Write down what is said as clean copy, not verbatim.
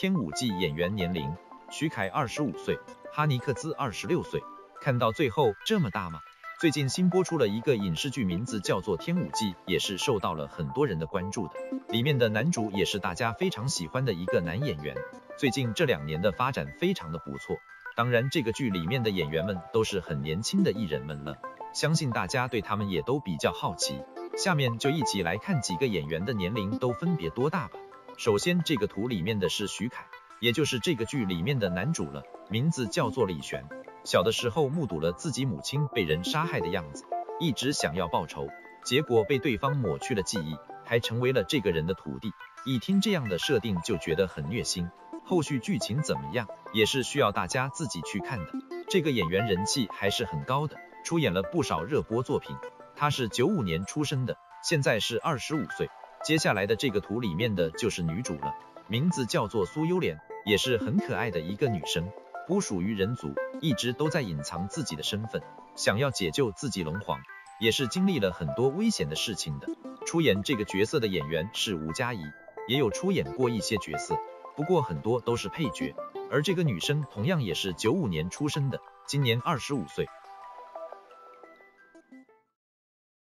天舞纪演员年龄：徐凯25岁，哈尼克孜26岁。看到最后这么大吗？最近新播出了一个影视剧，名字叫做《天舞纪》，也是受到了很多人的关注的。里面的男主也是大家非常喜欢的一个男演员，最近这2年的发展非常的不错。当然，这个剧里面的演员们都是很年轻的艺人们了，相信大家对他们也都比较好奇。下面就一起来看几个演员的年龄都分别多大吧。首先，这个图里面的是徐凯，也就是这个剧里面的男主了，名字叫做李玄。小的时候目睹了自己母亲被人杀害的样子，一直想要报仇，结果被对方抹去了记忆，还成为了这个人的徒弟。一听这样的设定就觉得很虐心，后续剧情怎么样也是需要大家自己去看的。这个演员人气还是很高的，出演了不少热播作品。他是95年出生的，现在是25岁。接下来的这个图里面的就是女主了，名字叫做苏幽莲，也是很可爱的一个女生，不属于人族，一直都在隐藏自己的身份，想要解救自己龙皇，也是经历了很多危险的事情的。出演这个角色的演员是吴佳怡，也有出演过一些角色，不过很多都是配角。而这个女生同样也是95年出生的，今年25岁，